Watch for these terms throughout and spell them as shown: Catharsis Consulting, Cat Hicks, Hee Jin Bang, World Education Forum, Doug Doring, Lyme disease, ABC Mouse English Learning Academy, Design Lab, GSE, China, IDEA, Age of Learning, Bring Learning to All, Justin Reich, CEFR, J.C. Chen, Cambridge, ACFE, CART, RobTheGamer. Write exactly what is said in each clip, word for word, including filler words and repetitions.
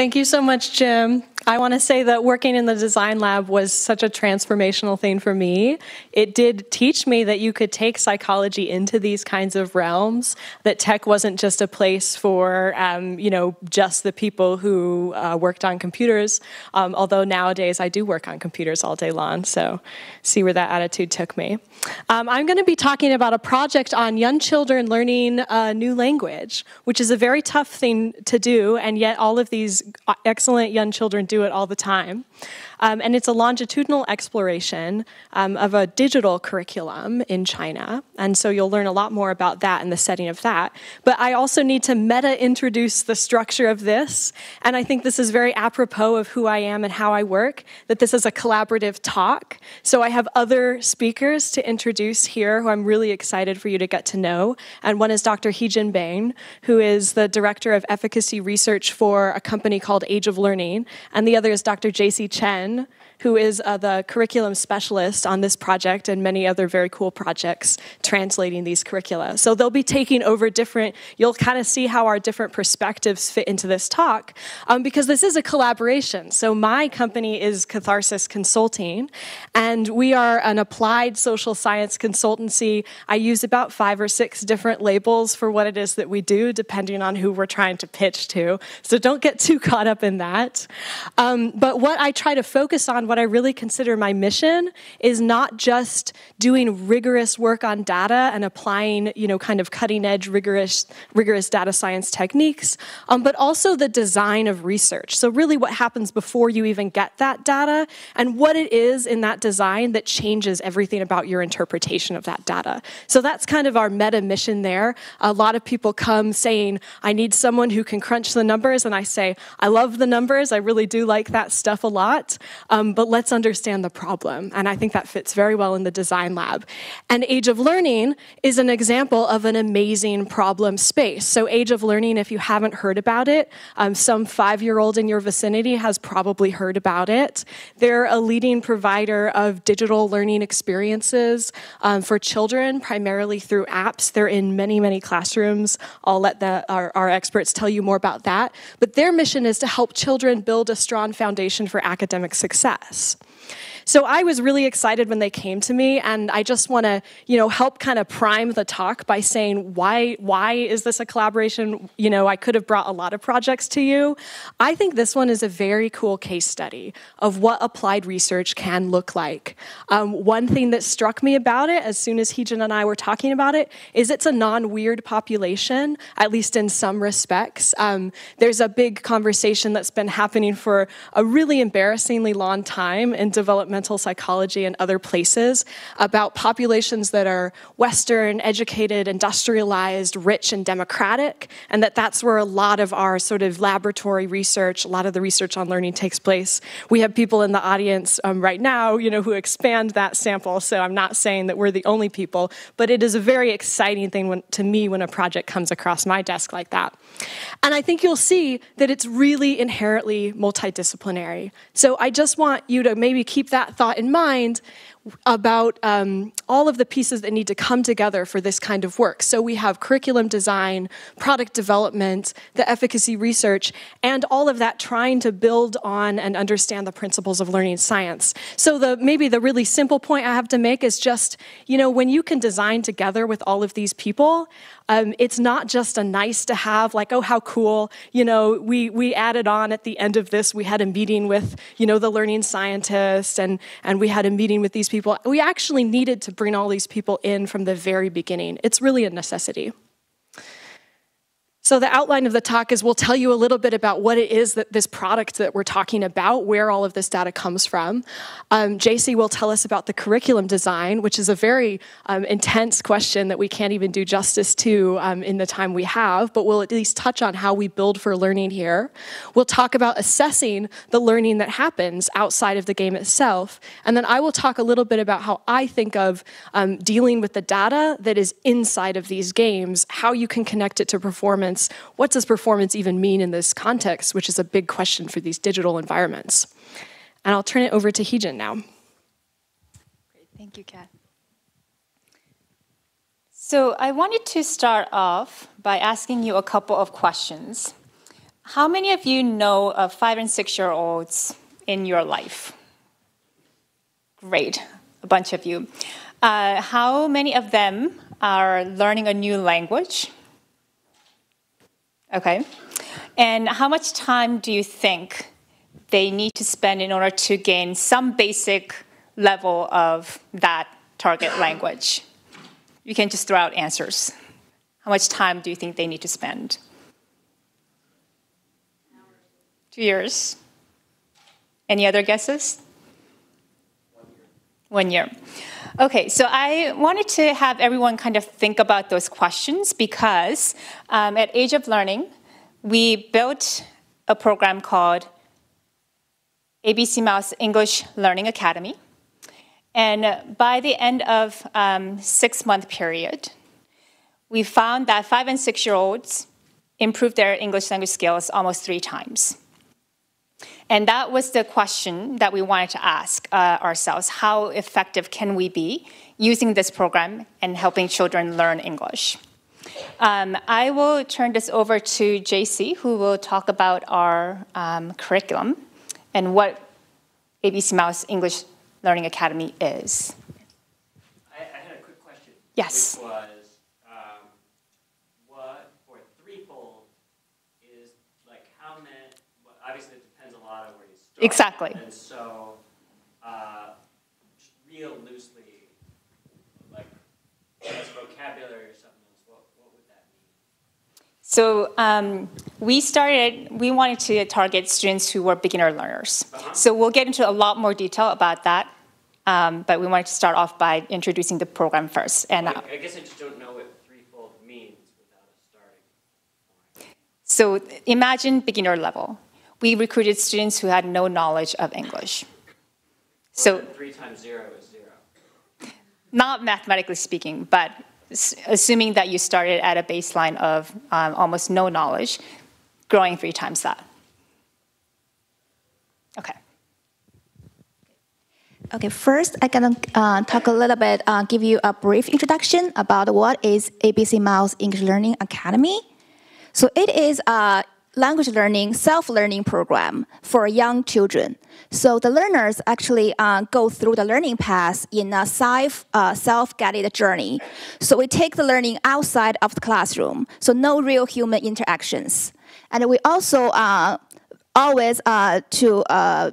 Thank you so much, Jim. I want to say that working in the Design Lab was such a transformational thing for me. It did teach me that you could take psychology into these kinds of realms, that tech wasn't just a place for, um, you know, just the people who uh, worked on computers, um, although nowadays I do work on computers all day long, so see where that attitude took me. Um, I'm going to be talking about a project on young children learning a new language, which is a very tough thing to do, and yet all of these excellent young children do it all the time. Um, and it's a longitudinal exploration um, of a digital curriculum in China. And so you'll learn a lot more about that in the setting of that. But I also need to meta-introduce the structure of this. And I think this is very apropos of who I am and how I work, that this is a collaborative talk. So I have other speakers to introduce here who I'm really excited for you to get to know. And one is Doctor Hee Jin Bang, who is the Director of Efficacy Research for a company called Age of Learning. And the other is Doctor J C Chen, who is uh, the curriculum specialist on this project and many other very cool projects translating these curricula. So they'll be taking over different, you'll kind of see how our different perspectives fit into this talk, um, because this is a collaboration. So my company is Catharsis Consulting, and we are an applied social science consultancy. I use about five or six different labels for what it is that we do, depending on who we're trying to pitch to. So don't get too caught up in that. Um, but what I try to focus Focus on what I really consider my mission is not just doing rigorous work on data and applying, you know, kind of cutting-edge, rigorous, rigorous data science techniques, um, but also the design of research. So really, what happens before you even get that data, and what it is in that design that changes everything about your interpretation of that data. So that's kind of our meta mission there. A lot of people come saying, "I need someone who can crunch the numbers," and I say, "I love the numbers. I really do like that stuff a lot." Um, but let's understand the problem, and I think that fits very well in the Design Lab. And Age of Learning is an example of an amazing problem space. So Age of Learning, if you haven't heard about it, um, some five-year-old in your vicinity has probably heard about it. They're a leading provider of digital learning experiences um, for children, primarily through apps. They're in many, many classrooms. I'll let the, our, our experts tell you more about that. But their mission is to help children build a strong foundation for academic success. So I was really excited when they came to me, and I just want to, you know, help kind of prime the talk by saying why why is this a collaboration? You know, I could have brought a lot of projects to you. I think this one is a very cool case study of what applied research can look like. Um, one thing that struck me about it as soon as Hee Jin and I were talking about it is it's a non-weird population, at least in some respects. Um, there's a big conversation that's been happening for a really embarrassingly long time in development mental psychology and other places about populations that are Western, educated, industrialized, rich, and democratic, and that that's where a lot of our sort of laboratory research, a lot of the research on learning takes place. We have people in the audience um, right now, you know, who expand that sample, so I'm not saying that we're the only people, but it is a very exciting thing when, to me when a project comes across my desk like that. And I think you'll see that it's really inherently multidisciplinary. So I just want you to maybe keep that That thought in mind about um, all of the pieces that need to come together for this kind of work. So we have curriculum design, product development, the efficacy research, and all of that trying to build on and understand the principles of learning science. So the maybe the really simple point I have to make is just, you know, when you can design together with all of these people, um, it's not just a nice to have, like, oh, how cool, you know, we, we added on at the end of this, we had a meeting with, you know, the learning scientist, and, and we had a meeting with these people. We actually needed to bring all these people in from the very beginning. It's really a necessity. So the outline of the talk is we'll tell you a little bit about what it is that this product that we're talking about, where all of this data comes from. Um, J C will tell us about the curriculum design, which is a very um, intense question that we can't even do justice to um, in the time we have, but we'll at least touch on how we build for learning here. We'll talk about assessing the learning that happens outside of the game itself. And then I will talk a little bit about how I think of um, dealing with the data that is inside of these games, how you can connect it to performance. What does performance even mean in this context, which is a big question for these digital environments? And I'll turn it over to Hee Jin now. Great. Thank you, Kat. So I wanted to start off by asking you a couple of questions. How many of you know of five and six-year-olds in your life? Great, a bunch of you. Uh, how many of them are learning a new language? Okay. And how much time do you think they need to spend in order to gain some basic level of that target language? You can just throw out answers. How much time do you think they need to spend? Two years. Any other guesses? One year. One year. Okay, so I wanted to have everyone kind of think about those questions because um, at Age of Learning, we built a program called A B C Mouse English Learning Academy. And by the end of um, six-month period, we found that five and six-year-olds improved their English language skills almost three times. And that was the question that we wanted to ask uh, ourselves. How effective can we be using this program and helping children learn English? Um, I will turn this over to J C, who will talk about our um, curriculum and what A B C Mouse English Learning Academy is. I, I had a quick question. Yes. Which was, um, what, for threefold, is like how many, well, obviously it depends a lot on where you start. Exactly. And so, uh, real loosely, like, as vocabulary or something else, what, what would that mean? So, um, we started, we wanted to target students who were beginner learners. Uh-huh. So we'll get into a lot more detail about that, um, but we wanted to start off by introducing the program first. And well, I, I guess I just don't know what threefold means without a starting point. So imagine beginner level. We recruited students who had no knowledge of English. So three times zero is zero. Not mathematically speaking, but assuming that you started at a baseline of um, almost no knowledge, growing three times that. Okay. Okay, first I'm gonna uh, talk a little bit, uh, give you a brief introduction about what is A B C Mouse English Learning Academy. So it is a language learning, self-learning program for young children. So the learners actually uh, go through the learning path in a self, uh, self-guided journey. So we take the learning outside of the classroom, so no real human interactions. And we also uh, always uh, to uh,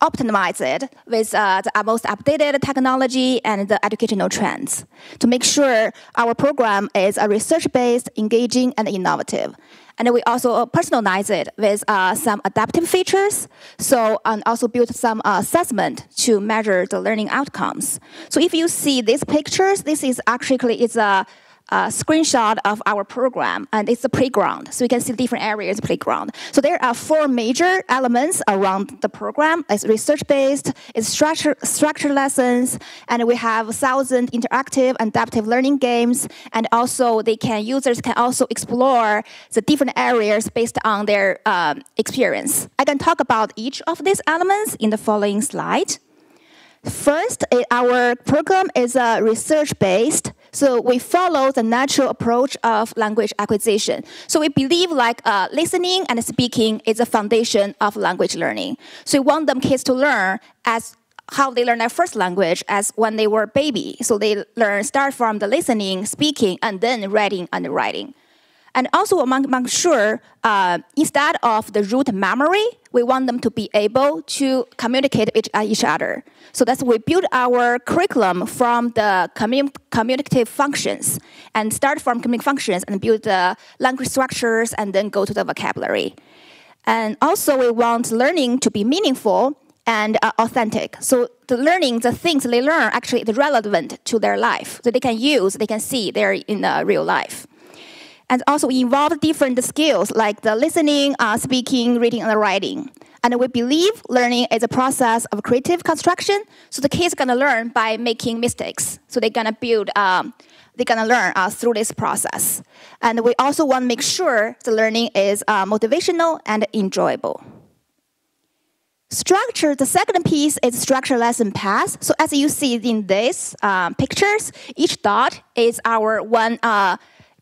optimize it with uh, the most updated technology and the educational trends to make sure our program is uh, research-based, engaging, and innovative. And we also personalize it with uh, some adaptive features, so and also build some uh, assessment to measure the learning outcomes. So if you see these pictures, this is actually it's a Uh, screenshot of our program, and it's the playground. So you can see different areas playground. So there are four major elements around the program. It's research-based, it's structure, structure lessons, and we have a thousand interactive and adaptive learning games. And also they can, users can also explore the different areas based on their um, experience. I can talk about each of these elements in the following slide. First, our program is uh, research-based. So we follow the natural approach of language acquisition. So we believe like uh, listening and speaking is the foundation of language learning. So we want them kids to learn as how they learn their first language as when they were a baby. So they learn start from the listening, speaking, and then reading and writing. And also make sure uh, instead of the rote memory, we want them to be able to communicate with each other. So that's we build our curriculum from the commun communicative functions and start from communicative functions and build the language structures and then go to the vocabulary. And also we want learning to be meaningful and uh, authentic. So the learning, the things they learn actually is relevant to their life. So they can use, they can see they're in uh, real life. And also we involve different skills like the listening, uh, speaking, reading, and writing. And we believe learning is a process of creative construction. So the kids are gonna learn by making mistakes. So they're gonna build, um, they're gonna learn uh, through this process. And we also want to make sure the learning is uh, motivational and enjoyable. Structure, the second piece is structure lesson path. So as you see in these um, pictures, each dot is our one, uh,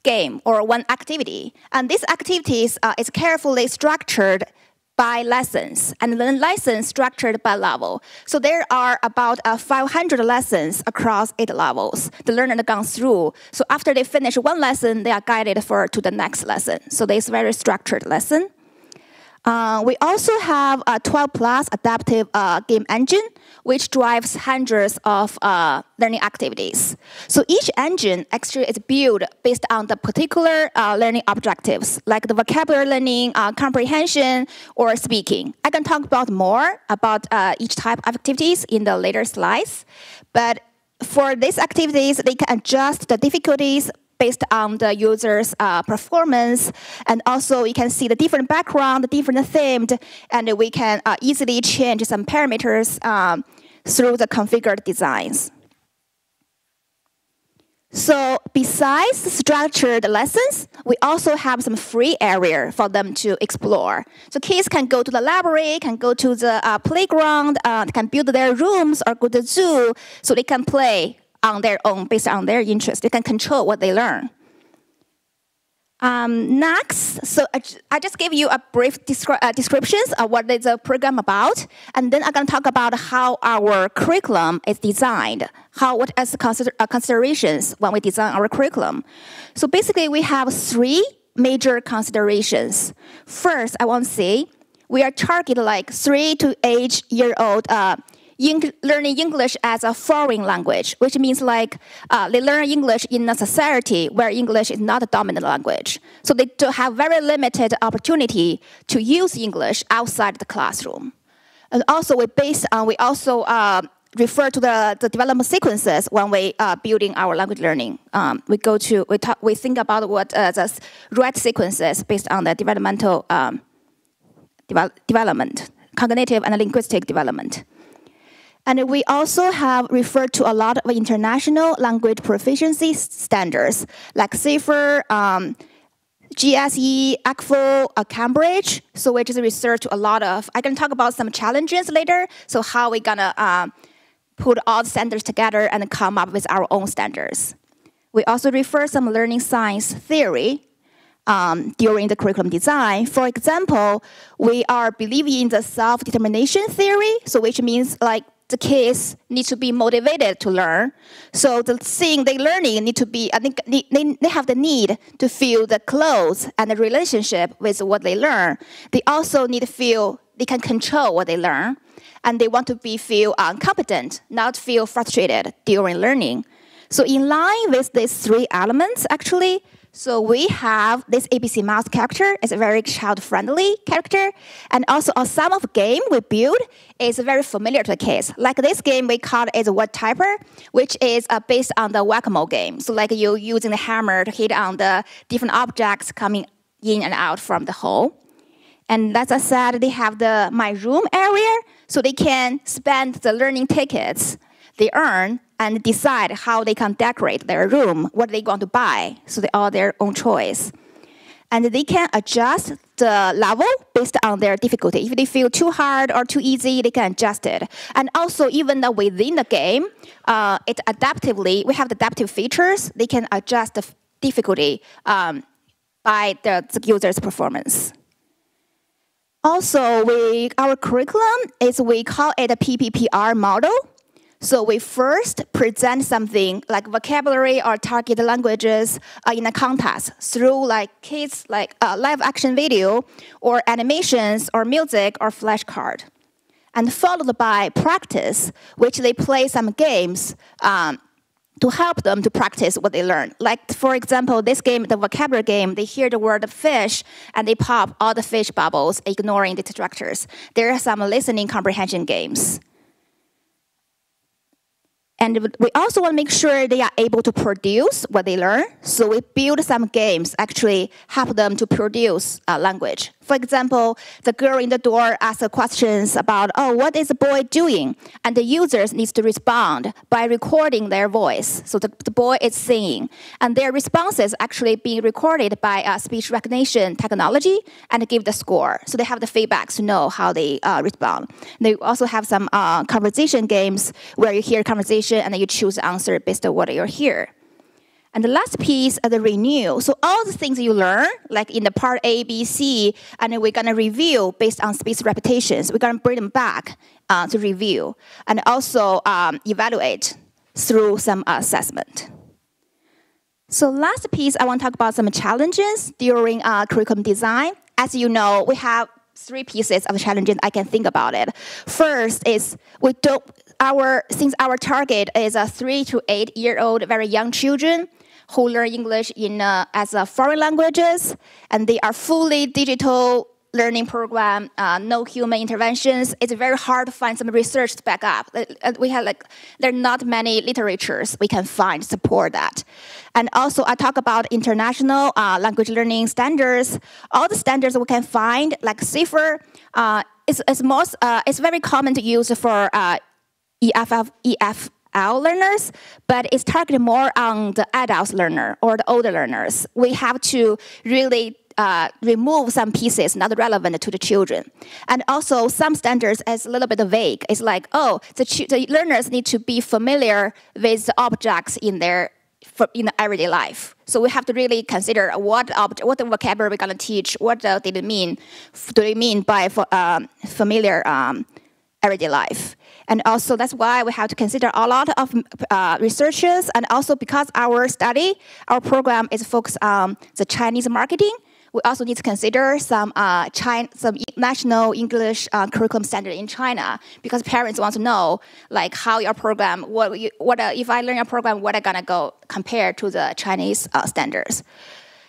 game or one activity. And these activities uh, is carefully structured by lessons, and then lessons structured by level. So there are about uh, five hundred lessons across eight levels. The learner goes through. So after they finish one lesson, they are guided for to the next lesson. So this very structured lesson. Uh, we also have a twelve plus adaptive uh, game engine, which drives hundreds of uh, learning activities. So each engine actually is built based on the particular uh, learning objectives, like the vocabulary learning, uh, comprehension, or speaking. I can talk about more about uh, each type of activities in the later slides. But for these activities, they can adjust the difficulties based on the user's uh, performance. And also we can see the different background, the different themed, and we can uh, easily change some parameters um, through the configured designs. So besides structured lessons, we also have some free area for them to explore. So kids can go to the library, can go to the uh, playground, uh, can build their rooms or go to the zoo, so they can play on their own, based on their interest. They can control what they learn. Um, next, so I, I just gave you a brief descri uh, descriptions of what is the program about, and then I'm going to talk about how our curriculum is designed, how what is the consider uh, considerations when we design our curriculum. So basically, we have three major considerations. First, I want to say we are targeting like three to eight year old. Uh, In learning English as a foreign language, which means like uh, they learn English in a society where English is not a dominant language. So they do have very limited opportunity to use English outside the classroom. And also we based on, we also uh, refer to the, the development sequences when we are uh, building our language learning. Um, we go to, we, talk, we think about what uh, the right sequences based on the developmental um, devel development, cognitive and linguistic development. And we also have referred to a lot of international language proficiency standards, like C E F R, um, G S E, A C F E, uh, Cambridge. So we just research a lot of, I can talk about some challenges later, so how we're gonna uh, put all the standards together and come up with our own standards. We also refer some learning science theory Um, during the curriculum design. For example, we are believing in the self-determination theory, so which means like the kids need to be motivated to learn. So the thing they learning need to be, I think they, they have the need to feel the close and the relationship with what they learn. They also need to feel they can control what they learn, and they want to be feel uh, competent, not feel frustrated during learning. So in line with these three elements, actually, so we have this A B C Mouse character. It's a very child-friendly character. And also a sum of game we build is very familiar to the kids. Like this game we call it Word Typer, which is uh, based on the whack-a-mole game. So like you using the hammer to hit on the different objects coming in and out from the hole. And as I said, they have the My Room area, so they can spend the learning tickets they earn and decide how they can decorate their room, what they want to buy, so they are their own choice. And they can adjust the level based on their difficulty. If they feel too hard or too easy, they can adjust it. And also, even though within the game, uh, it adaptively, we have the adaptive features, they can adjust the difficulty um, by the, the user's performance. Also, we, our curriculum is, we call it a P P P R model. So we first present something like vocabulary or target languages uh, in a contest through like kids, like uh, live action video or animations or music or flashcard, and followed by practice, which they play some games um, to help them to practice what they learn. Like for example, this game, the vocabulary game, they hear the word fish and they pop all the fish bubbles, ignoring the detractors. There are some listening comprehension games. And we also want to make sure they are able to produce what they learn. So we build some games actually help them to produce a language. For example, the girl in the door asks questions about, oh, what is the boy doing? And the users needs to respond by recording their voice. So the, the boy is singing. And their responses actually being recorded by uh, speech recognition technology and give the score. So they have the feedback to know how they uh, respond. And they also have some uh, conversation games where you hear conversation and then you choose the answer based on what you hear. And the last piece are the renew. So all the things you learn, like in the part A, B, C, and we're going to review based on space repetitions. We're going to bring them back uh, to review and also um, evaluate through some assessment. So last piece, I want to talk about some challenges during uh, curriculum design. As you know, we have three pieces of challenges I can think about it. First is we don't, our, since our target is a three to eight year old, very young children, who learn English in uh, as a foreign languages, and they are fully digital learning program, uh, no human interventions. It's very hard to find some research to back up. We have like there are not many literatures we can find to support that. And also, I talk about international uh, language learning standards. All the standards we can find, like C E F R, uh, is is most uh, it's very common to use for uh, E F F E F. Our learners, but it's targeted more on the adult learner or the older learners. We have to really uh, remove some pieces not relevant to the children. And also some standards is a little bit vague. It's like, oh, the, the learners need to be familiar with the objects in their for in the everyday life. So we have to really consider what object, what the vocabulary we're going to teach, what uh, did it mean, do they mean by for, um, familiar um, everyday life. And also that's why we have to consider a lot of uh, researchers, and also because our study, our program is focused on the Chinese marketing, we also need to consider some, uh, China, some national English uh, curriculum standard in China, because parents want to know like how your program, what, you, what uh, if I learn your program, what I'm gonna go compare to the Chinese uh, standards.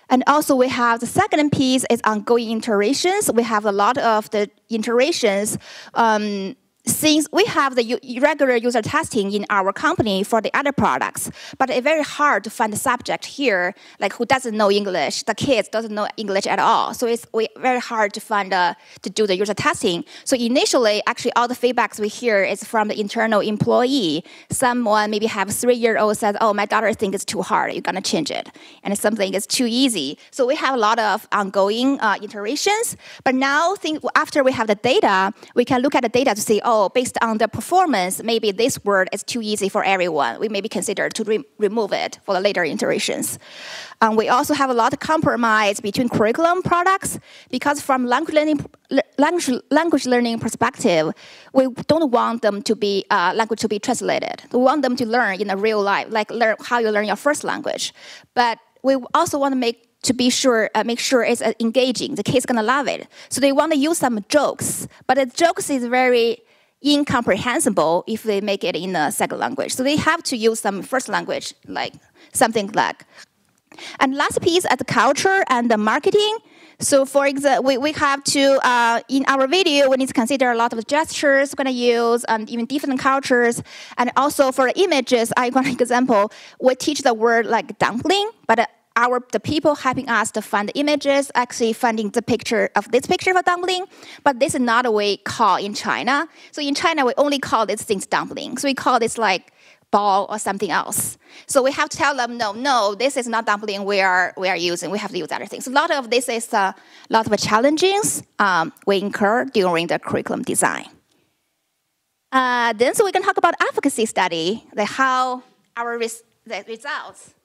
And also we have the second piece is ongoing iterations. We have a lot of the iterations. Um, Since we have the regular user testing in our company for the other products, but it's very hard to find a subject here, like who doesn't know English, the kids doesn't know English at all. So it's very hard to find a, to do the user testing. So initially, actually all the feedbacks we hear is from the internal employee. Someone maybe have a three-year-old says, oh, my daughter thinks it's too hard, you're gonna change it. And something is too easy. So we have a lot of ongoing uh, iterations, but now think, after we have the data, we can look at the data to see, oh, based on the performance, maybe this word is too easy for everyone. We maybe consider to re remove it for the later iterations. Um, we also have a lot of compromise between curriculum products, because from language learning, language, language learning perspective, we don't want them to be uh, language to be translated. We want them to learn in a real life, like learn how you learn your first language. But we also want to make to be sure, uh, make sure it's uh, engaging. The kids gonna love it. So they want to use some jokes, but the jokes is very incomprehensible if they make it in a second language. So they have to use some first language, like something like. And last piece at the culture and the marketing. So for example, we, we have to, uh, in our video, we need to consider a lot of gestures we're gonna use, and even different cultures. And also for images, I want an example, we teach the word like dumpling, but uh, Our, the people helping us to find the images, actually finding the picture of this picture of a dumpling, but this is not a way called in China. So in China, we only call these things dumpling. So we call this like ball or something else. So we have to tell them, no, no, this is not dumpling we are, we are using. We have to use other things. So a lot of this is a uh, lot of challenges um, we incur during the curriculum design. Uh, then so we can talk about advocacy study, like how our res the results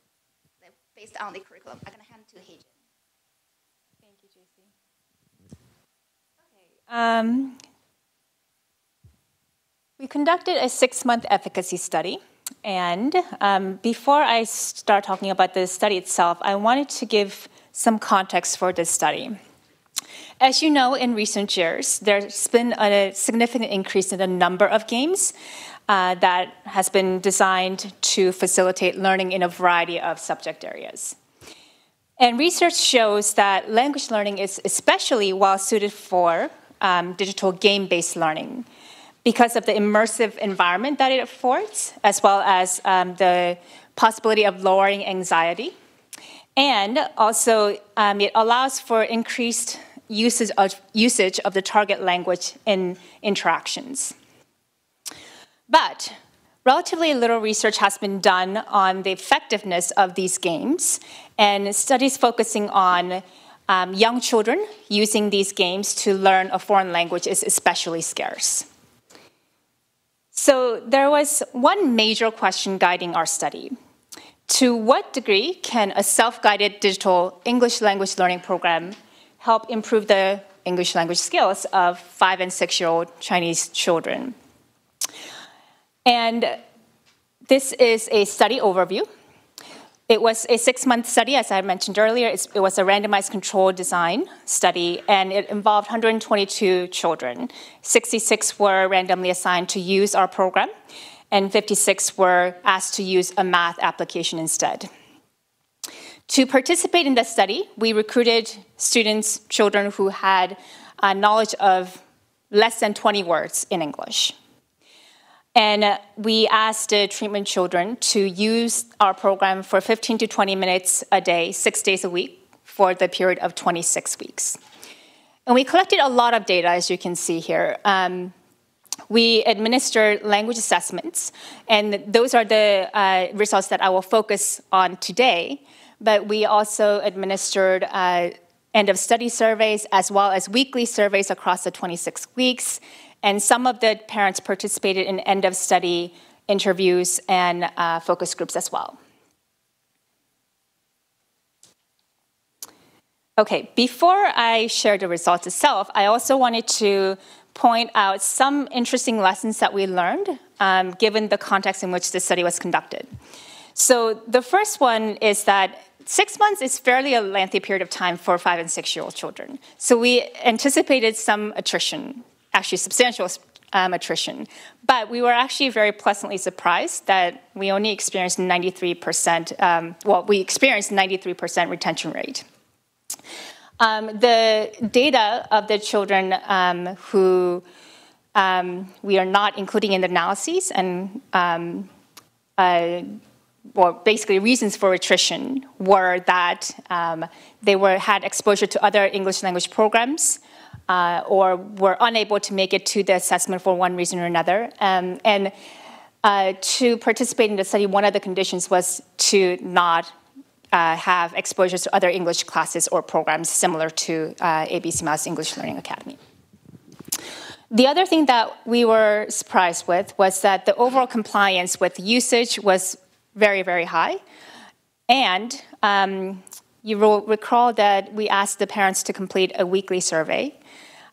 based on the curriculum. I'm going to hand it to Hee Jin. Thank you, J C. Okay. Um, we conducted a six-month efficacy study. And um, before I start talking about the study itself, I wanted to give some context for this study. As you know, in recent years, there's been a significant increase in the number of games Uh, that has been designed to facilitate learning in a variety of subject areas. And research shows that language learning is especially well suited for um, digital game-based learning because of the immersive environment that it affords, as well as um, the possibility of lowering anxiety. And also, um, it allows for increased usage of, usage of the target language in interactions. But relatively little research has been done on the effectiveness of these games, and studies focusing on um, young children using these games to learn a foreign language is especially scarce. So there was one major question guiding our study. To what degree can a self-guided digital English language learning program help improve the English language skills of five and six-year-old Chinese children? And this is a study overview. It was a six-month study, as I mentioned earlier. It's, it was a randomized controlled design study, and it involved one hundred twenty-two children. sixty-six were randomly assigned to use our program, and fifty-six were asked to use a math application instead. To participate in the study, we recruited students, children who had a knowledge of less than twenty words in English. And we asked the treatment children to use our program for fifteen to twenty minutes a day, six days a week, for the period of twenty-six weeks. And we collected a lot of data, as you can see here. Um, we administered language assessments, and those are the uh, results that I will focus on today. But we also administered uh, end-of-study surveys, as well as weekly surveys across the twenty-six weeks. And some of the parents participated in end-of-study interviews and uh, focus groups as well. Okay, before I share the results itself, I also wanted to point out some interesting lessons that we learned, um, given the context in which this study was conducted. So the first one is that six months is fairly a lengthy period of time for five and six-year-old children. So we anticipated some attrition, actually substantial um, attrition. But we were actually very pleasantly surprised that we only experienced ninety-three percent, um, well, we experienced ninety-three percent retention rate. Um, the data of the children um, who um, we are not including in the analyses and, um, uh, well, basically reasons for attrition were that um, they were, had exposure to other English language programs, Uh, or were unable to make it to the assessment for one reason or another. Um, and uh, to participate in the study, one of the conditions was to not uh, have exposure to other English classes or programs similar to uh, A B C Mouse English Learning Academy. The other thing that we were surprised with was that the overall compliance with usage was very, very high. And um, you will recall that we asked the parents to complete a weekly survey.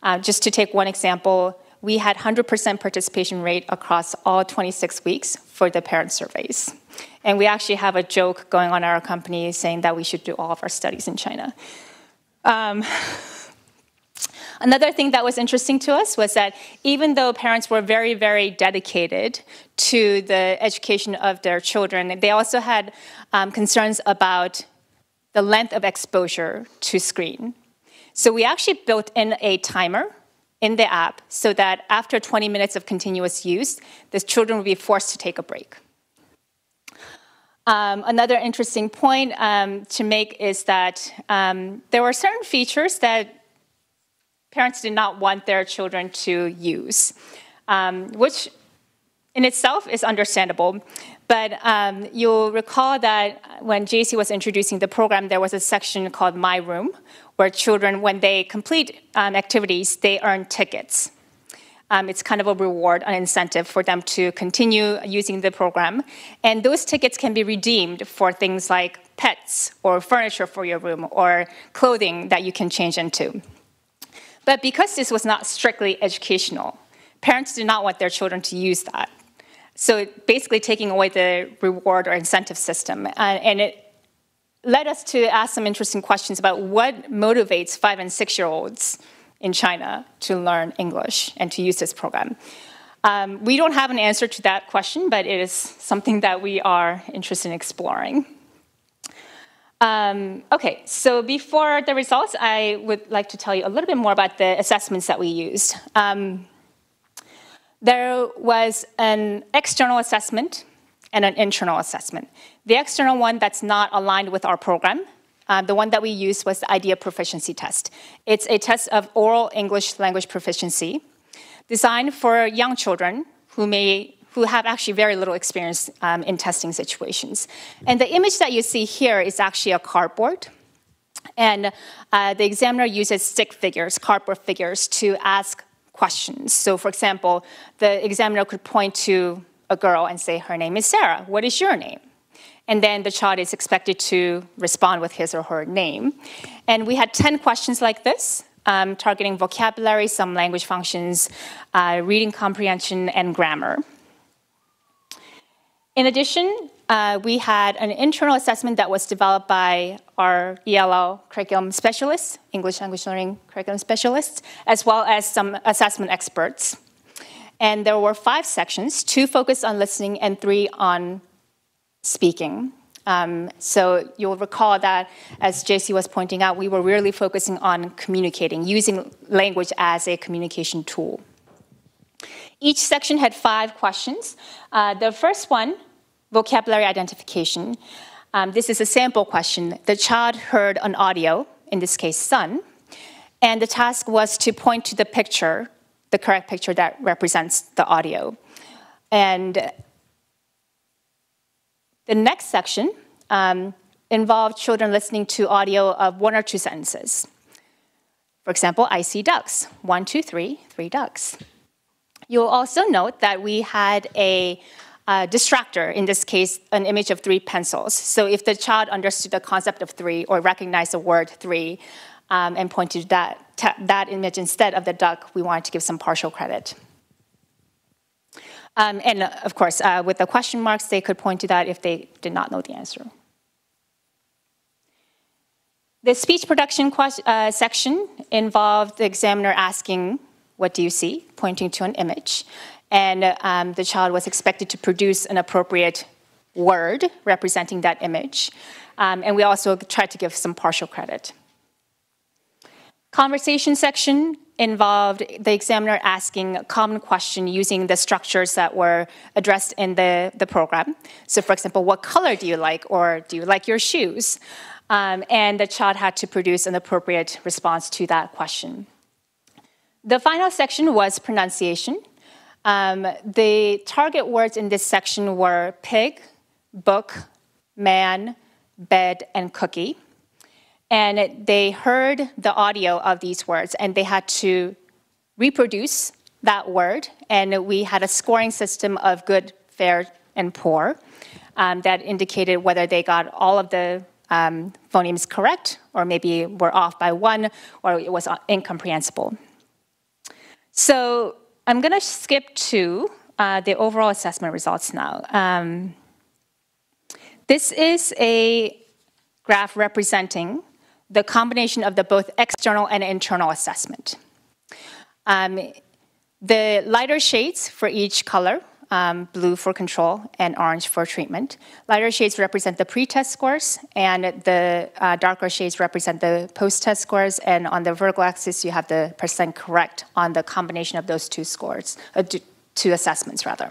Uh, just to take one example, we had one hundred percent participation rate across all twenty-six weeks for the parent surveys. And we actually have a joke going on in our company saying that we should do all of our studies in China. Um, another thing that was interesting to us was that even though parents were very, very dedicated to the education of their children, they also had um, concerns about the length of exposure to screen. So we actually built in a timer in the app so that after twenty minutes of continuous use, the children would be forced to take a break. Um, another interesting point um, to make is that um, there were certain features that parents did not want their children to use, um, which in itself is understandable. But um, you'll recall that when J C was introducing the program, there was a section called My Room, where children, when they complete um, activities, they earn tickets. Um, it's kind of a reward, an incentive for them to continue using the program. And those tickets can be redeemed for things like pets or furniture for your room or clothing that you can change into. But because this was not strictly educational, parents did not want their children to use that. So basically taking away the reward or incentive system. Uh, and it led us to ask some interesting questions about what motivates five and six-year-olds in China to learn English and to use this program. Um, we don't have an answer to that question, but it is something that we are interested in exploring. Um, okay, so before the results, I would like to tell you a little bit more about the assessments that we used. Um, There was an external assessment and an internal assessment. The external one that's not aligned with our program, uh, the one that we used was the IDEA proficiency test. It's a test of oral English language proficiency designed for young children who, may, who have actually very little experience um, in testing situations. And the image that you see here is actually a cardboard. And uh, the examiner uses stick figures, cardboard figures, to ask questions. So, for example, the examiner could point to a girl and say, her name is Sarah. What is your name? and then the child is expected to respond with his or her name. And we had ten questions like this, um, targeting vocabulary, some language functions, uh, reading comprehension, and grammar. In addition, uh, we had an internal assessment that was developed by our E L L curriculum specialists, English language learning curriculum specialists, as well as some assessment experts. And there were five sections, two focused on listening and three on speaking. Um, so you'll recall that, as J C was pointing out, we were really focusing on communicating, using language as a communication tool. Each section had five questions. Uh, the first one, vocabulary identification. Um, this is a sample question. The child heard an audio, in this case, sun, and the task was to point to the picture, the correct picture that represents the audio. And the next section um, involved children listening to audio of one or two sentences. For example, I see ducks. One, two, three, three ducks. You'll also note that we had a uh, distractor, in this case, an image of three pencils. So if the child understood the concept of three or recognized the word three, Um, and pointed to that, that image instead of the duck, we wanted to give some partial credit. Um, and uh, of course, uh, with the question marks, they could point to that if they did not know the answer. The speech production question, uh, section involved the examiner asking, "What do you see?" pointing to an image. And uh, um, the child was expected to produce an appropriate word representing that image. Um, and we also tried to give some partial credit. Conversation section involved the examiner asking a common question using the structures that were addressed in the, the program. So for example, what color do you like, or do you like your shoes? Um, and the child had to produce an appropriate response to that question. The final section was pronunciation. Um, the target words in this section were pig, book, man, bed, and cookie. And they heard the audio of these words, and they had to reproduce that word. And we had a scoring system of good, fair, and poor um, that indicated whether they got all of the um, phonemes correct, or maybe were off by one, or it was incomprehensible. So I'm going to skip to uh, the overall assessment results now. Um, this is a graph representing the combination of the both external and internal assessment. Um, the lighter shades for each color, um, blue for control and orange for treatment, lighter shades represent the pre-test scores, and the uh, darker shades represent the post-test scores, and on the vertical axis you have the percent correct on the combination of those two scores, uh, two assessments rather.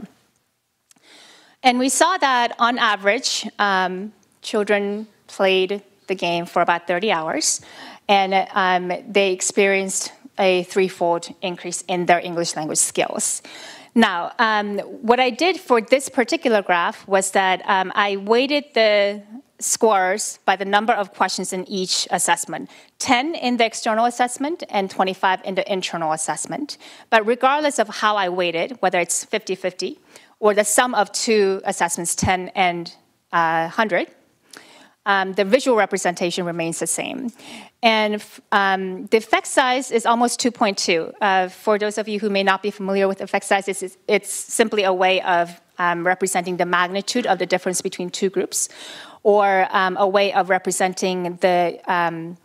And we saw that on average, um, children played the game for about thirty hours, and um, they experienced a threefold increase in their English language skills. Now, um, what I did for this particular graph was that um, I weighted the scores by the number of questions in each assessment, ten in the external assessment and twenty-five in the internal assessment. But regardless of how I weighted, whether it's fifty fifty or the sum of two assessments, ten and uh, one hundred, Um, the visual representation remains the same. And um, the effect size is almost two point two. Uh, for those of you who may not be familiar with effect size, it's, it's simply a way of um, representing the magnitude of the difference between two groups, or um, a way of representing the, um,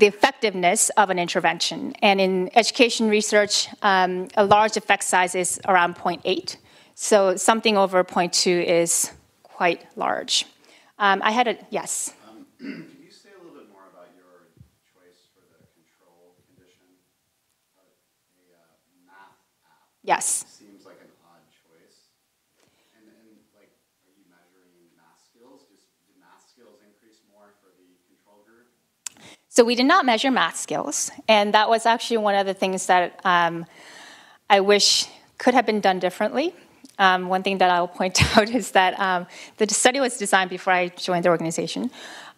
the effectiveness of an intervention. And in education research, um, a large effect size is around zero point eight. So something over zero point two is quite large. Um, I had a, yes. Um, can you say a little bit more about your choice for the control condition? Uh, the uh, math app. Yes. Seems like an odd choice. And, and like, are you measuring math skills? Just, did math skills increase more for the control group? So we did not measure math skills. And that was actually one of the things that um, I wish could have been done differently. Um, one thing that I'll point out is that um, the study was designed before I joined the organization.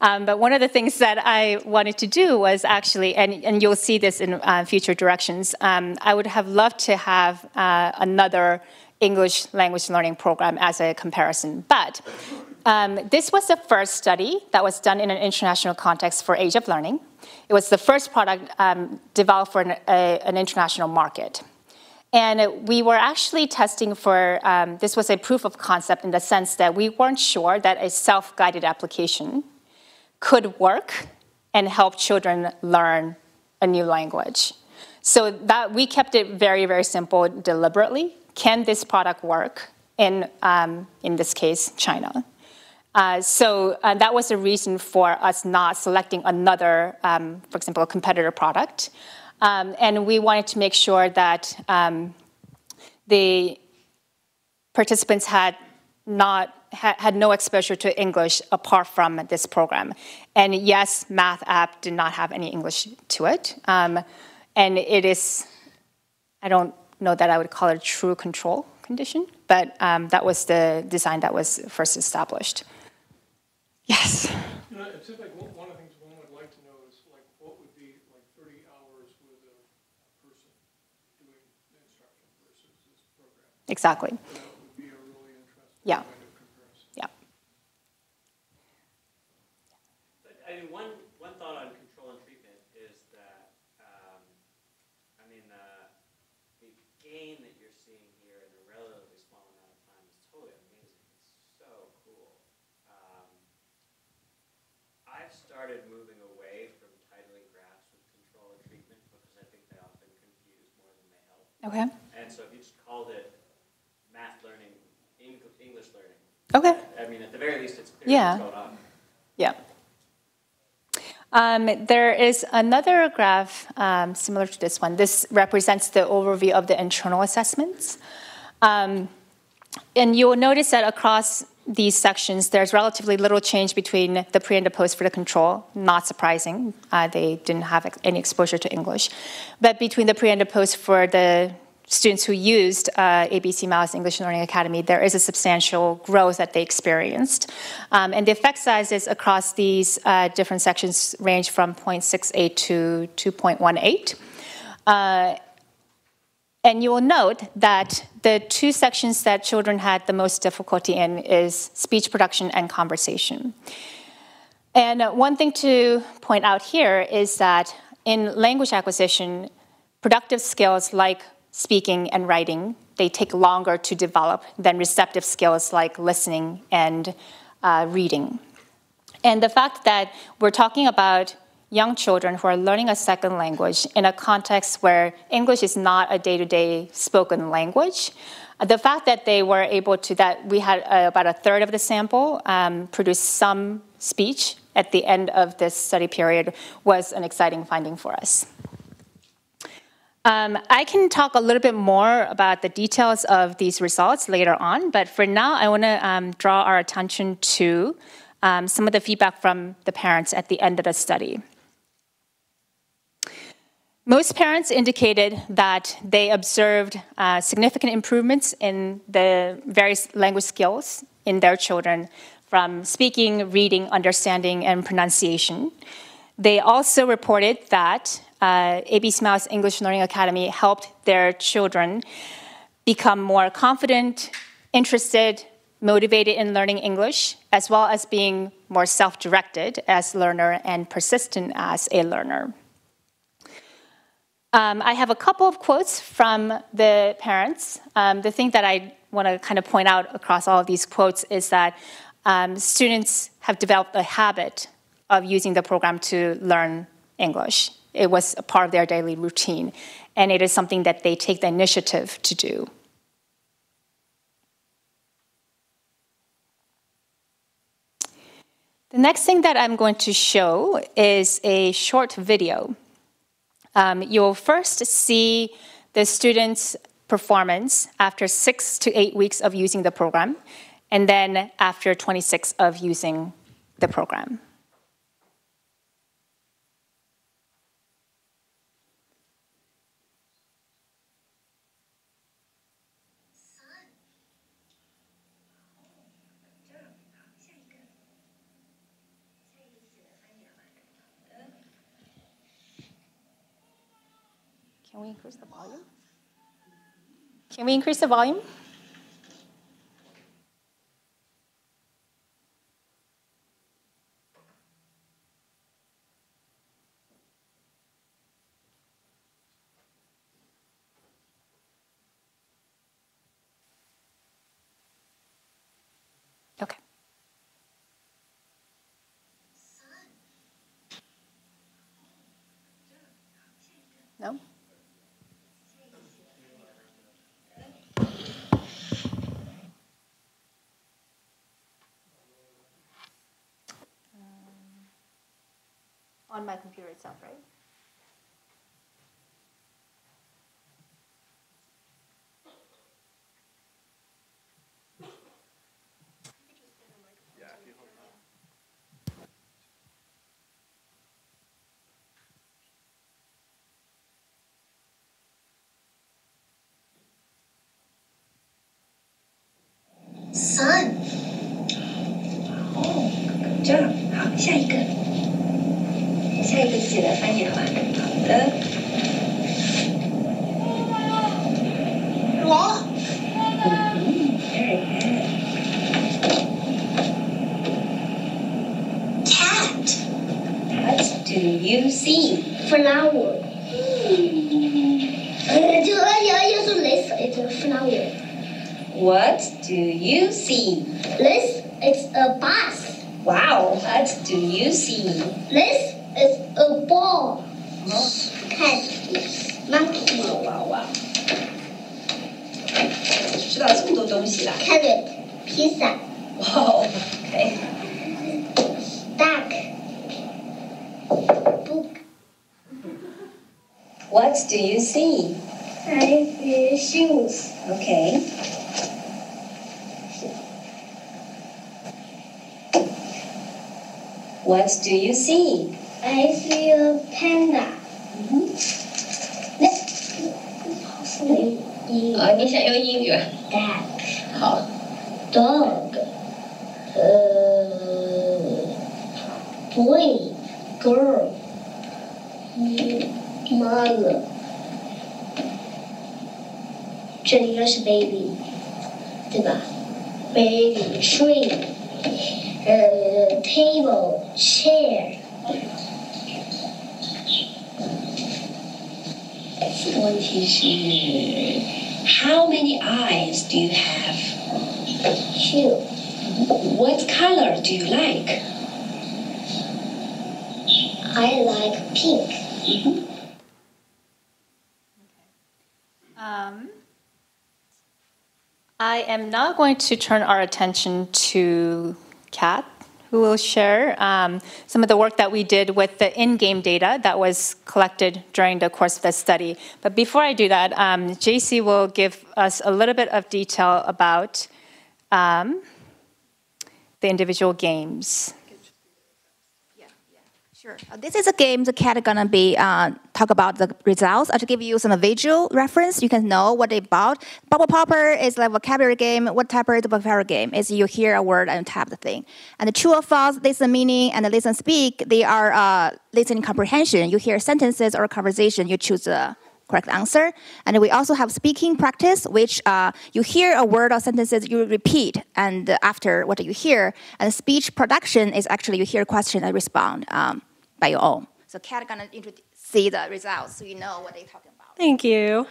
Um, but one of the things that I wanted to do was actually, and, and you'll see this in uh, future directions, um, I would have loved to have uh, another English language learning program as a comparison. But Um, this was the first study that was done in an international context for Age of Learning. It was the first product um, developed for an, a, an international market. And we were actually testing for, um, this was a proof of concept in the sense that we weren't sure that a self-guided application could work and help children learn a new language. So that we kept it very, very simple deliberately. Can this product work in, um, in this case, China? Uh, so uh, that was a reason for us not selecting another, um, for example, a competitor product. Um, and we wanted to make sure that um, the participants had not ha had no exposure to English apart from this program. And yes, Math App did not have any English to it. Um, and it is, I don't know that I would call it a true control condition, but um, that was the design that was first established. Yes? You know, it seems like one of the things one would like to know is like what would be like thirty hours with a person doing the instruction versus this program. Exactly. So that would be a really interesting yeah. kind of comparison. Yeah. I mean, one, one thought on control and treatment is that, um, I mean, uh, the gain that you're seeing here in a relatively small amount of time is totally amazing. It's so cool. Um, I've started moving away from titling graphs with control and treatment because I think they often confuse more than they help. Okay. And so if you just called it math learning, English learning. Okay. I mean, at the very least, it's clear yeah. what's going on. Yeah. Um, there is another graph um, similar to this one. This represents the overview of the internal assessments. Um, and you will notice that across these sections, there's relatively little change between the pre and the post for the control. Not surprising. Uh, they didn't have ex any exposure to English. But between the pre and the post for the students who used uh, A B C Mouse English Learning Academy, there is a substantial growth that they experienced. Um, and the effect sizes across these uh, different sections range from zero point six eight to two point one eight. Uh, and you will note that the two sections that children had the most difficulty in is speech production and conversation. And one thing to point out here is that in language acquisition, productive skills like speaking and writing, they take longer to develop than receptive skills like listening and uh, reading. And the fact that we're talking about young children who are learning a second language in a context where English is not a day-to-day spoken language, the fact that they were able to, that we had uh, about a third of the sample um, produce some speech at the end of this study period was an exciting finding for us. Um, I can talk a little bit more about the details of these results later on, but for now I want to um, draw our attention to um, some of the feedback from the parents at the end of the study. Most parents indicated that they observed uh, significant improvements in the various language skills in their children, from speaking, reading, understanding, and pronunciation. They also reported that Uh, A B C Mouse English Learning Academy helped their children become more confident, interested, motivated in learning English, as well as being more self-directed as a learner and persistent as a learner. Um, I have a couple of quotes from the parents. Um, the thing that I want to kind of point out across all of these quotes is that um, students have developed a habit of using the program to learn English. It was a part of their daily routine, and it is something that they take the initiative to do. The next thing that I'm going to show is a short video. Um, you'll first see the students' performance after six to eight weeks of using the program, and then after twenty-six of using the program. Can we increase the volume? Can we increase the volume? No? On my computer itself, right? Yeah, if you hold it up. Sun. Oh, good job. 好，下一个。 下一个自己来翻译好吧？好的。我。嗯 Cat. What do you see? Flower. Uh, do I use this? It's a flower. What do you see? This is a bus. Wow. What do you see? This. It's a ball. Oh. Cat. Monkey. Oh, wow, wow. Carrot. Pizza. Wow, okay. Duck. Book. What do you see? I see shoes. Okay. What do you see? I see a panda. Mm-hmm. Cat. Dog. Uh, boy. Girl. Mother. 这应该是 baby， 对吧 ？Baby tree. Uh, table. Chair. How many eyes do you have? Two. What color do you like? I like pink. Mm-hmm. Okay. Um, I am now going to turn our attention to Kat, who will share um, some of the work that we did with the in-game data that was collected during the course of this study. But before I do that, um, J C will give us a little bit of detail about um, the individual games. Yeah, yeah, sure. Uh, this is a game the Cat gonna be uh, talk about the results. I'll give you some visual reference. You can know what it's about. Bubble popper is like a vocabulary game. What type is the vocabulary game? Is you hear a word and tap the thing. And the true or false, listen meaning, and the listen speak. They are uh, listening comprehension. You hear sentences or conversation. You choose the correct answer. And we also have speaking practice, which uh, you hear a word or sentences, you repeat, and uh, after what you hear. And speech production is actually you hear a question and respond um, by your own. So Cat gonna introduce. See the results so you know what they're talking about. Thank you.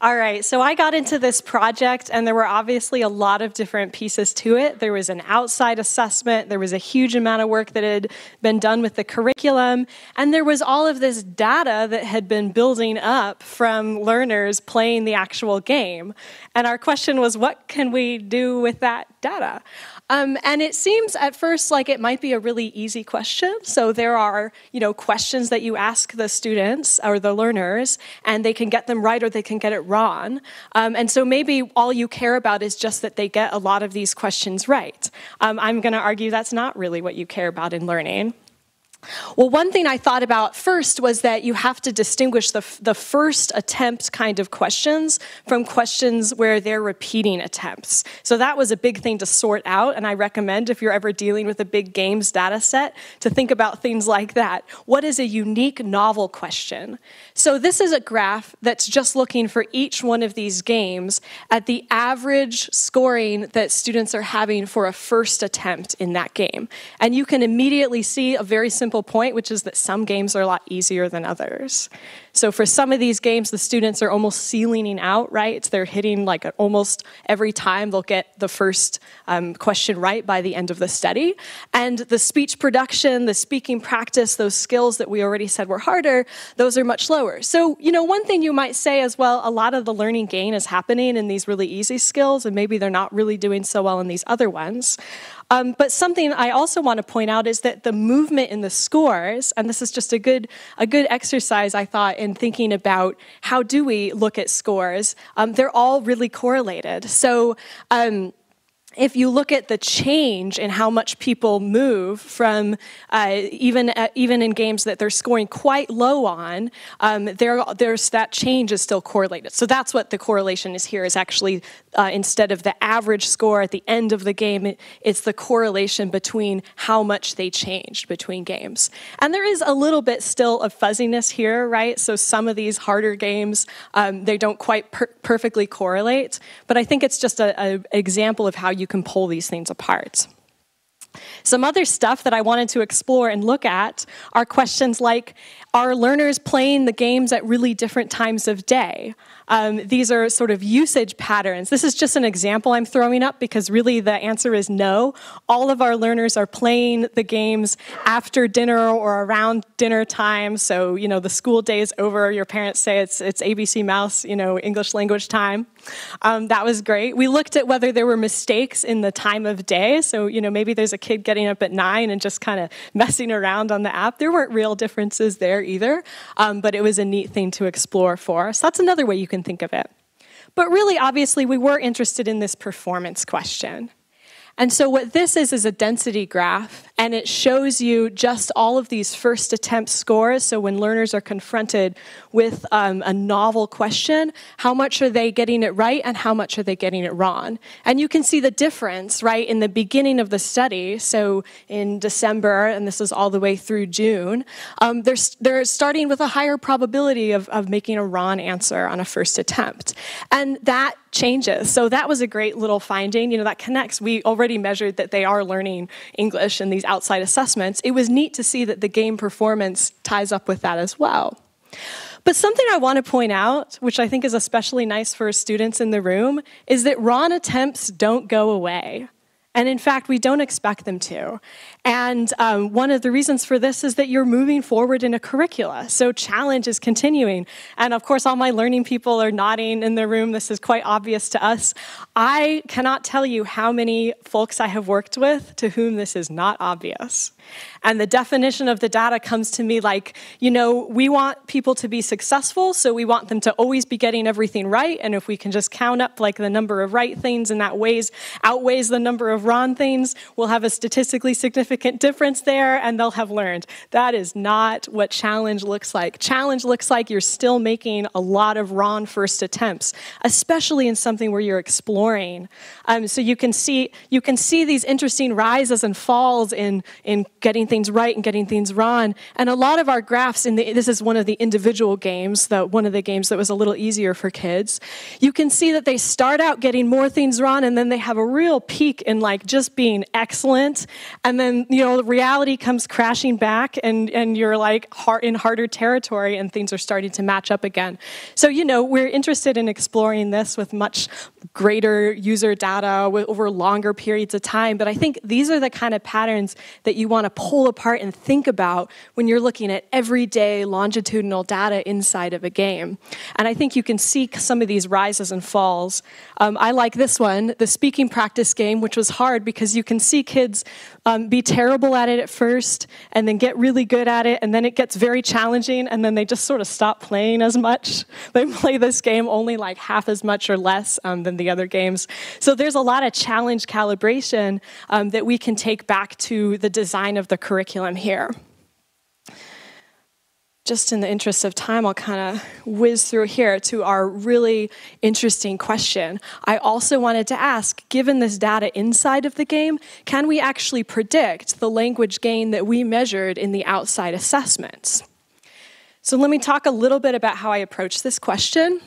All right, so I got into this project and there were obviously a lot of different pieces to it. There was an outside assessment, there was a huge amount of work that had been done with the curriculum, and there was all of this data that had been building up from learners playing the actual game. And our question was, what can we do with that data? Um, and it seems at first like it might be a really easy question. So there are, you know, questions that you ask the students or the learners, and they can get them right or they can get it wrong. Um, and so maybe all you care about is just that they get a lot of these questions right. Um, I'm going to argue that's not really what you care about in learning. Well, one thing I thought about first was that you have to distinguish the, the first attempt kind of questions from questions where they're repeating attempts. So that was a big thing to sort out, and I recommend if you're ever dealing with a big games data set to think about things like that. What is a unique novel question? So this is a graph that's just looking for each one of these games at the average scoring that students are having for a first attempt in that game. And you can immediately see a very simple simple point, which is that some games are a lot easier than others. So for some of these games, the students are almost ceiling out, right? They're hitting like almost every time they'll get the first um, question right by the end of the study. And the speech production, the speaking practice, those skills that we already said were harder, those are much lower. So, you know, one thing you might say as well, a lot of the learning gain is happening in these really easy skills, and maybe they're not really doing so well in these other ones. Um, but something I also want to point out is that the movement in the scores, and this is just a good, a good exercise, I thought, in thinking about how do we look at scores, um, they're all really correlated. So um, if you look at the change in how much people move from uh, even, uh, even in games that they're scoring quite low on, um, there, there's that change is still correlated. So that's what the correlation is here, is actually Uh, instead of the average score at the end of the game, it, it's the correlation between how much they changed between games. And there is a little bit still of fuzziness here, right? So some of these harder games, um, they don't quite per perfectly correlate, but I think it's just an example of how you can pull these things apart. Some other stuff that I wanted to explore and look at are questions like, are learners playing the games at really different times of day? Um, these are sort of usage patterns. This is just an example I'm throwing up because really the answer is no. All of our learners are playing the games after dinner or around dinner time. So, you know, the school day is over. Your parents say it's, it's A B C Mouse, you know, English language time. Um, that was great. We looked at whether there were mistakes in the time of day. So, you know, maybe there's a kid getting up at nine and just kind of messing around on the app. There weren't real differences there either, um, but it was a neat thing to explore for us. That's another way you can think of it. But really, obviously, we were interested in this performance question. And so what this is is a density graph, and it shows you just all of these first attempt scores. So when learners are confronted with um, a novel question, how much are they getting it right and how much are they getting it wrong? And you can see the difference, right, in the beginning of the study. So in December, and this is all the way through June, um, they're, they're starting with a higher probability of, of making a wrong answer on a first attempt. And that changes. So that was a great little finding. You know, that connects. We already measured that they are learning English in these outside assessments. It was neat to see that the game performance ties up with that as well. But something I want to point out, which I think is especially nice for students in the room, is that wrong attempts don't go away. And in fact, we don't expect them to. And um, one of the reasons for this is that you're moving forward in a curricula. So challenge is continuing. And of course, all my learning people are nodding in the room. This is quite obvious to us. I cannot tell you how many folks I have worked with to whom this is not obvious. And the definition of the data comes to me like, you know, we want people to be successful, so we want them to always be getting everything right. And if we can just count up like the number of right things and that weighs, outweighs the number of wrong things, we'll have a statistically significant difference there and they'll have learned. That is not what challenge looks like. Challenge looks like you're still making a lot of wrong first attempts, especially in something where you're exploring. Um, so you can see, you can see these interesting rises and falls in, in getting things right and getting things wrong. And a lot of our graphs, in the, this is one of the individual games, the, one of the games that was a little easier for kids. You can see that they start out getting more things wrong and then they have a real peak in like just being excellent. And then, you know, reality comes crashing back and, and you're like hard, in harder territory and things are starting to match up again. So, you know, we're interested in exploring this with much greater user data with, over longer periods of time. But I think these are the kind of patterns that you want to pull apart and think about when you're looking at everyday longitudinal data inside of a game. And I think you can see some of these rises and falls. Um, I like this one, the speaking practice game, which was hard because you can see kids um, be terrible at it at first and then get really good at it, and then it gets very challenging and then they just sort of stop playing as much. They play this game only like half as much or less um, than the other games. So there's a lot of challenge calibration um, that we can take back to the design of the curriculum here. Just in the interest of time, I'll kind of whiz through here to our really interesting question. I also wanted to ask, given this data inside of the game, can we actually predict the language gain that we measured in the outside assessments? So let me talk a little bit about how I approach this question.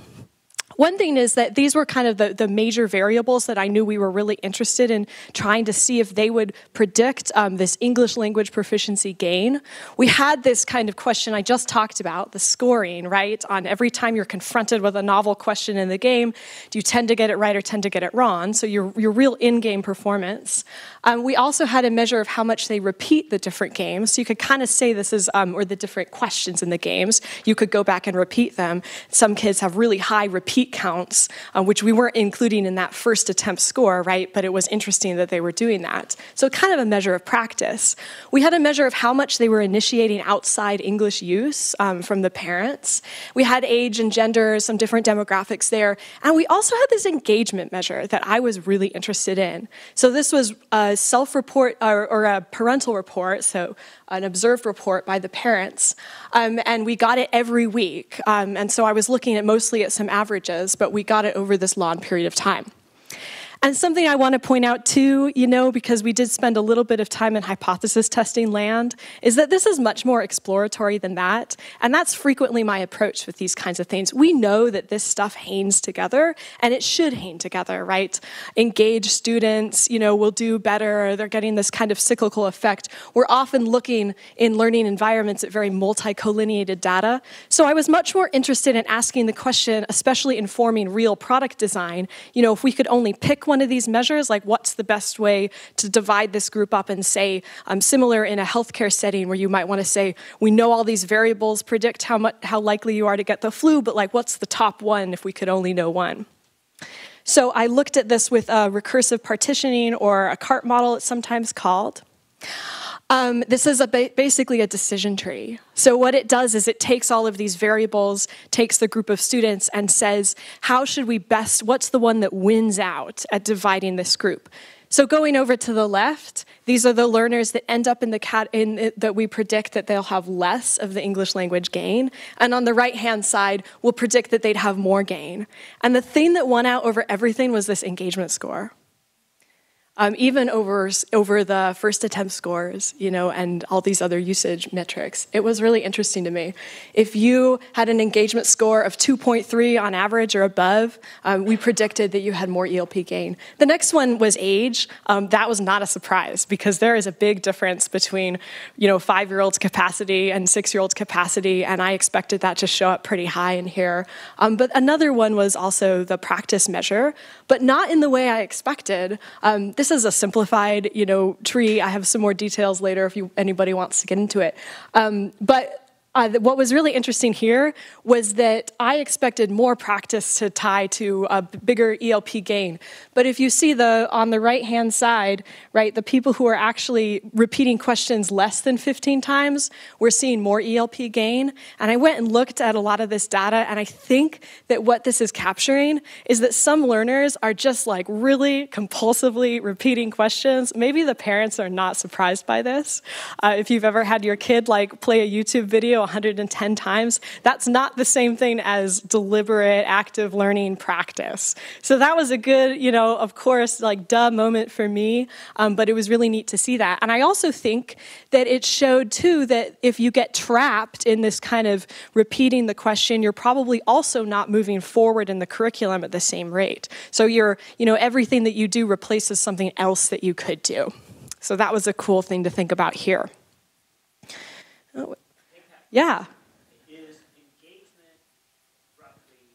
One thing is that these were kind of the, the major variables that I knew we were really interested in trying to see if they would predict um, this English language proficiency gain. We had this kind of question I just talked about, the scoring, right? On every time you're confronted with a novel question in the game, do you tend to get it right or tend to get it wrong? So your, your real in-game performance. Um, we also had a measure of how much they repeat the different games. So you could kind of say this is, um, or the different questions in the games. You could go back and repeat them. Some kids have really high repeat counts, uh, which we weren't including in that first attempt score, right? But it was interesting that they were doing that. So kind of a measure of practice. We had a measure of how much they were initiating outside English use um, from the parents. We had age and gender, some different demographics there. And we also had this engagement measure that I was really interested in. So this was a self-report or, or a parental report, so an observed report by the parents. Um, and we got it every week. Um, and so I was looking at mostly at some averages, but we got it over this long period of time. And something I want to point out too, you know, because we did spend a little bit of time in hypothesis testing land, is that this is much more exploratory than that. And that's frequently my approach with these kinds of things. We know that this stuff hangs together, and it should hang together, right? Engaged students, you know, will do better. They're getting this kind of cyclical effect. We're often looking in learning environments at very multi-collineated data. So I was much more interested in asking the question, especially informing real product design, you know, if we could only pick one One of these measures, like what's the best way to divide this group up and say, um, similar in a healthcare setting where you might want to say, we know all these variables predict how much, how likely you are to get the flu, but like what's the top one if we could only know one? So I looked at this with uh, recursive partitioning, or a CART model it's sometimes called. Um, this is a ba basically a decision tree. So what it does is it takes all of these variables, takes the group of students, and says, how should we best, what's the one that wins out at dividing this group? So going over to the left, these are the learners that end up in the cat in it, that we predict that they'll have less of the English language gain. And on the right-hand side, we'll predict that they'd have more gain. And the thing that won out over everything was this engagement score. Um, even over, over the first attempt scores, you know, and all these other usage metrics. It was really interesting to me. If you had an engagement score of two point three on average or above, um, we predicted that you had more E L P gain. The next one was age. Um, that was not a surprise, because there is a big difference between, you know, five-year-olds' capacity and six-year-olds' capacity, and I expected that to show up pretty high in here. Um, but another one was also the practice measure, but not in the way I expected. Um, This is a simplified, you know, tree. I have some more details later if you, anybody wants to get into it. Um, but uh, what was really interesting here was that I expected more practice to tie to a bigger E L P gain. But if you see the on the right-hand side, right, the people who are actually repeating questions less than fifteen times, we're seeing more E L P gain. And I went and looked at a lot of this data, and I think that what this is capturing is that some learners are just like really compulsively repeating questions. Maybe the parents are not surprised by this. Uh, if you've ever had your kid like play a YouTube video one hundred and ten times, that's not the same thing as deliberate active learning practice. So that was a good, you know, of course, like duh moment for me, um, but it was really neat to see that. And I also think that it showed too that if you get trapped in this kind of repeating the question, you're probably also not moving forward in the curriculum at the same rate. So you're, you know, everything that you do replaces something else that you could do. So that was a cool thing to think about here. Oh, yeah. Is engagement roughly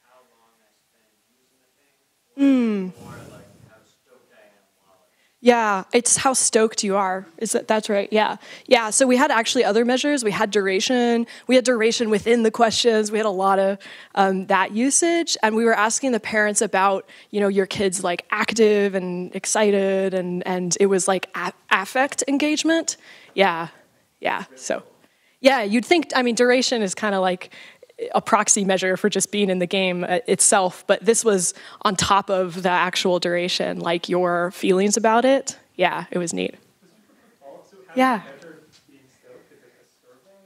how long I spend using the thing? Or, mm. or like how stoked I am while I Yeah, it's how stoked you are. Is that that's right? Yeah. Yeah, so we had actually other measures. We had duration. We had duration within the questions. We had a lot of um, that usage, and we were asking the parents about, you know, your kids like active and excited, and and it was like a affect engagement. Yeah. Yeah. So yeah, you'd think, I mean, duration is kind of like a proxy measure for just being in the game itself, but this was on top of the actual duration, like your feelings about it. Yeah, it was neat. Yeah.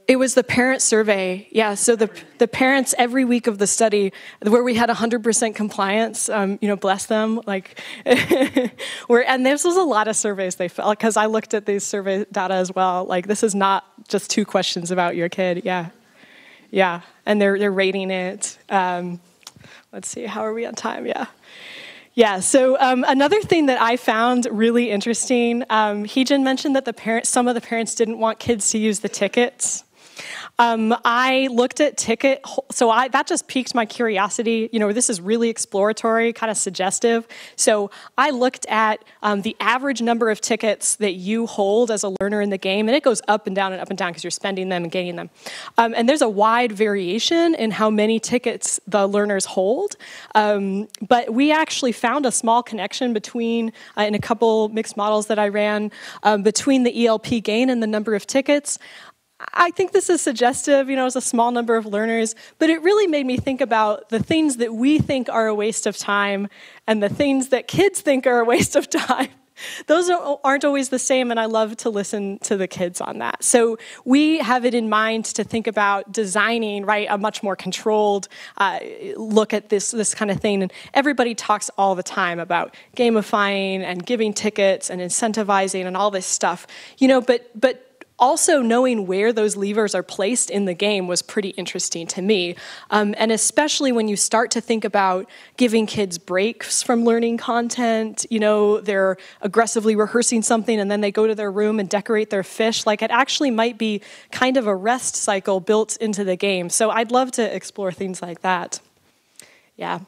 It was the parent survey, yeah. So the the parents every week of the study, where we had one hundred percent compliance, um, you know, bless them. Like, where and this was a lot of surveys they felt, because I looked at these survey data as well. Like, this is not just two questions about your kid, yeah, yeah. And they're they're rating it. Um, Let's see, how are we on time? Yeah. Yeah, so um, another thing that I found really interesting, um, Hee Jin mentioned that the parents, some of the parents didn't want kids to use the tickets. Um, I looked at ticket, so I, that just piqued my curiosity. You know, this is really exploratory, kind of suggestive. So I looked at um, the average number of tickets that you hold as a learner in the game, and it goes up and down and up and down because you're spending them and gaining them. Um, and there's a wide variation in how many tickets the learners hold. Um, but we actually found a small connection between, uh, in a couple mixed models that I ran, um, between the E L P gain and the number of tickets. I think this is suggestive, you know, as a small number of learners, but it really made me think about the things that we think are a waste of time and the things that kids think are a waste of time. Those aren't always the same, and I love to listen to the kids on that. So we have it in mind to think about designing, right, a much more controlled uh, look at this, this kind of thing. And everybody talks all the time about gamifying and giving tickets and incentivizing and all this stuff, you know, but but. Also, knowing where those levers are placed in the game was pretty interesting to me. Um, and especially when you start to think about giving kids breaks from learning content, you know, they're aggressively rehearsing something and then they go to their room and decorate their fish. Like, it actually might be kind of a rest cycle built into the game. So I'd love to explore things like that. Yeah.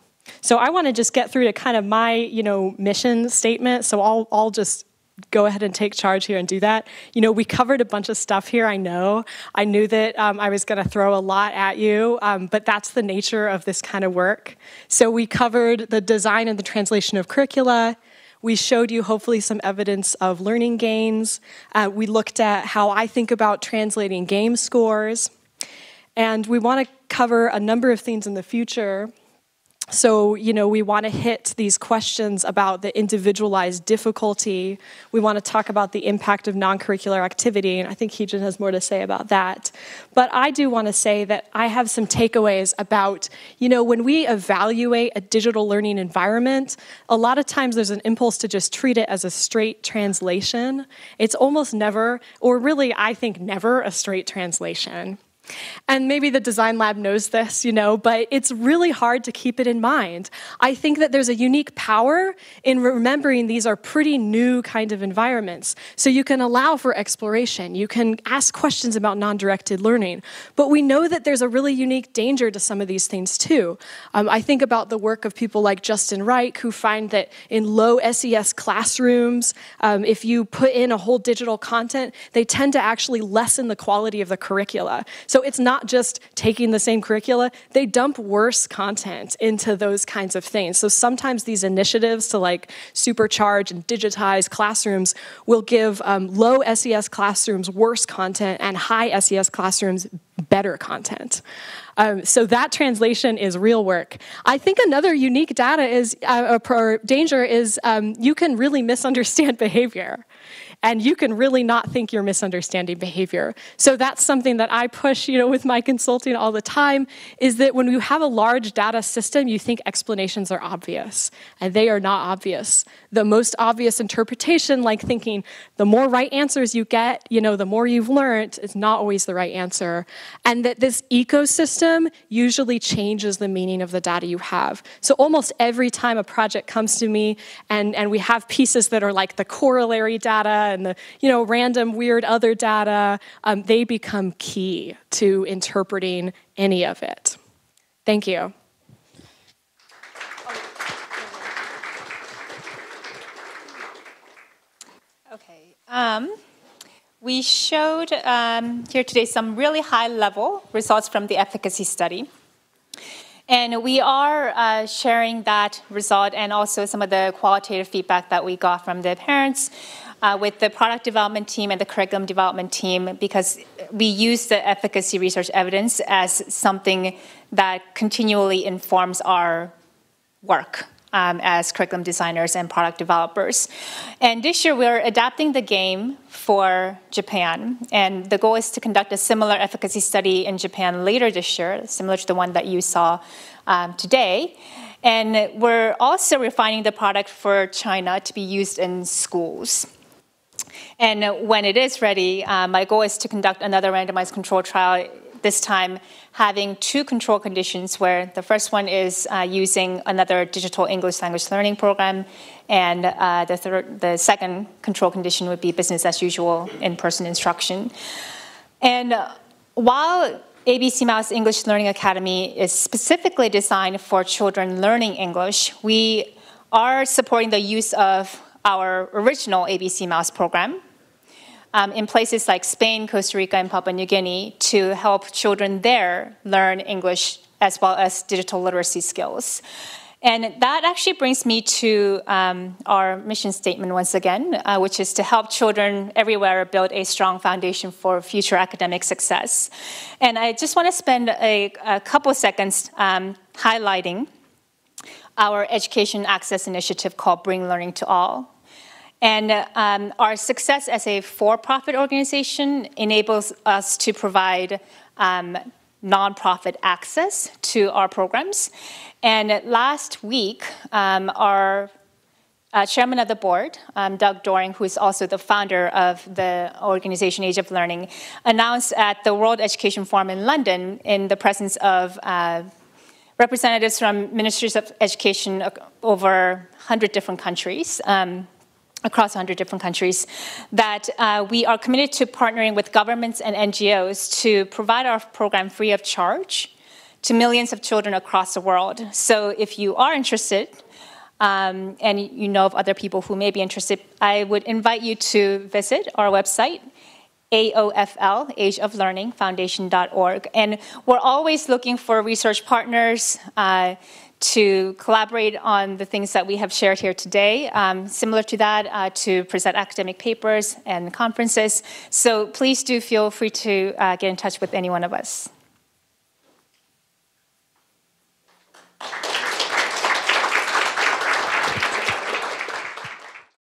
So I want to just get through to kind of my, you know, mission statement. So I'll, I'll just go ahead and take charge here and do that. You know, we covered a bunch of stuff here, I know. I knew that um, I was going to throw a lot at you, um, but that's the nature of this kind of work. So we covered the design and the translation of curricula. We showed you, hopefully, some evidence of learning gains. Uh, we looked at how I think about translating game scores. And we want to cover a number of things in the future. So, you know, we want to hit these questions about the individualized difficulty. We want to talk about the impact of non-curricular activity, and I think Hee Jin has more to say about that. But I do want to say that I have some takeaways about, you know, when we evaluate a digital learning environment, a lot of times there's an impulse to just treat it as a straight translation. It's almost never, or really, I think, never a straight translation. And maybe the Design Lab knows this, you know, but it's really hard to keep it in mind. I think that there's a unique power in remembering these are pretty new kind of environments. So you can allow for exploration. You can ask questions about non-directed learning. But we know that there's a really unique danger to some of these things, too. Um, I think about the work of people like Justin Reich, who find that in low S E S classrooms, um, if you put in a whole digital content, they tend to actually lessen the quality of the curricula. So So it's not just taking the same curricula, they dump worse content into those kinds of things. So sometimes these initiatives to like supercharge and digitize classrooms will give um, low S E S classrooms worse content and high S E S classrooms better content. Um, so that translation is real work. I think another unique data is, uh, or danger is um, you can really misunderstand behavior. And you can really not think you're misunderstanding behavior. So that's something that I push, you know, with my consulting all the time, is that when you have a large data system, you think explanations are obvious, and they are not obvious. The most obvious interpretation, like thinking the more right answers you get, you know, the more you've learned, is not always the right answer. And that this ecosystem usually changes the meaning of the data you have. So almost every time a project comes to me and, and we have pieces that are like the corollary data, and the, you know, random weird other data, um, they become key to interpreting any of it. Thank you. Okay. Um, we showed um, here today some really high-level results from the efficacy study. And we are uh, sharing that result and also some of the qualitative feedback that we got from the parents Uh, with the product development team and the curriculum development team, because we use the efficacy research evidence as something that continually informs our work um, as curriculum designers and product developers. And this year we're adapting the game for Japan, and the goal is to conduct a similar efficacy study in Japan later this year, similar to the one that you saw um, today. And we're also refining the product for China to be used in schools. And when it is ready, uh, my goal is to conduct another randomized control trial this time having two control conditions where the first one is uh, using another digital English language learning program, and uh, the, third, the second control condition would be business as usual in-person instruction. And uh, while A B C Mouse English Learning Academy is specifically designed for children learning English, we are supporting the use of our original A B C Mouse program um, in places like Spain, Costa Rica, and Papua New Guinea to help children there learn English as well as digital literacy skills. And that actually brings me to um, our mission statement once again, uh, which is to help children everywhere build a strong foundation for future academic success. And I just want to spend a, a couple seconds um, highlighting our education access initiative called Bring Learning to All. And um, our success as a for-profit organization enables us to provide um, nonprofit access to our programs. And last week, um, our uh, chairman of the board, um, Doug Doring, who is also the founder of the organization Age of Learning, announced at the World Education Forum in London, in the presence of uh, representatives from ministries of education over one hundred different countries, um, across one hundred different countries, that uh, we are committed to partnering with governments and N G Os to provide our program free of charge to millions of children across the world. So if you are interested, um, and you know of other people who may be interested, I would invite you to visit our website, A O F L, Age of Learning, foundation dot org. And we're always looking for research partners uh, to collaborate on the things that we have shared here today, um, similar to that, uh, to present academic papers and conferences. So please do feel free to uh, get in touch with any one of us.